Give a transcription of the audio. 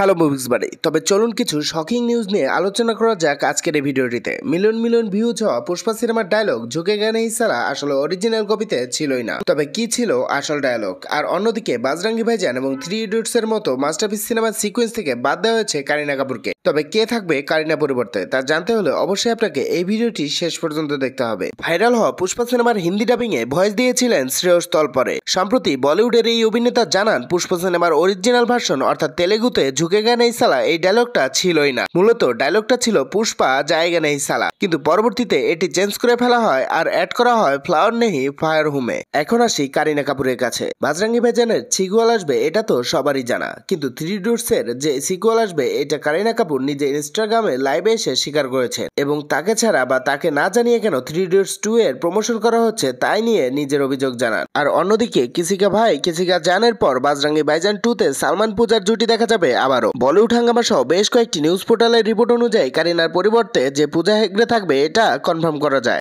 Hello movies বাড়ি, তবে চলুন কিছু শকিং নিউজ নিয়ে আলোচনা করা যাক আজকের এই ভিডিওটিতে। মিলিয়ন মিলিয়ন ভিউজ হওয়া পুষ্পা সিনেমার ডায়লগ ঝুঁকে গানে ইসারা আসলে অরিজিনাল কপিতে ছিলই না, তবে কি ছিল আসল ডায়লগ। আর অন্যদিকে বাজরাঙ্গি ভাইজান এবং থ্রি ইডিয়টস এর মতো মাস্টারপিস সিনেমার সিকোয়েন্স থেকে বাদ দেওয়া হয়েছে কারিনা কাপুরকে, তবে কে থাকবে কারিনা পরিবর্তে তা জানতে হলে অবশ্যই আপনাকে এই ভিডিওটি শেষ পর্যন্ত দেখতে হবে। ভাইরাল হওয়া পুষ্পা সিনেমার হিন্দি ডাবিং এ ভয়েস দিয়েছিলেন শ্রেয়স তলপড়ে। সম্প্রতি বলিউডের এই অভিনেতা জানান পুষ্পা সিনেমার অরিজিনাল ভার্সন অর্থাৎ তেলেগুতে ঝুঁকে গানে সালা এই ডায়লগটা ছিলই না। মূলত ডায়লগটা ছিল পুষ্পা জায়গা নেই সালা, কিন্তু পরবর্তীতে এটি চেঞ্জ করে ফেলা হয় আর অ্যাড করা হয় ফ্লাওয়ার নেহি ফায়ার হুমে। এখন আসি কারিনা কাপুরের কাছে। বাজরাঙ্গি ভাইজানের সিকুয়াল আসবে এটা তো সবারই জানা, কিন্তু থ্রি ইডিয়টস এর যে সিকুয়াল আসবে এটা কারিনা কাপুর নিজে ইনস্টাগ্রামে লাইভে এসে স্বীকার করেছে, এবং তাকে ছাড়া বা তাকে না জানিয়ে কেন থ্রি ইডিয়টস 2 এর প্রমোশন করা হচ্ছে তাই নিয়ে নিজের অভিযোগ জানান। আর অন্যদিকে কিসিকা ভাই কিসিকা জানের পর বাজরাঙ্গি ভাইজান 2 তে সালমান পূজার জুটি দেখা যাবে আবারও। বলিউড হাঙ্গামা সহ বেশ কয়েকটি নিউজ পোর্টালের রিপোর্ট অনুযায়ী কারিনার পরিবর্তে যে পূজা হেগড়ে থাকবে এটা কনফার্ম করা যায়।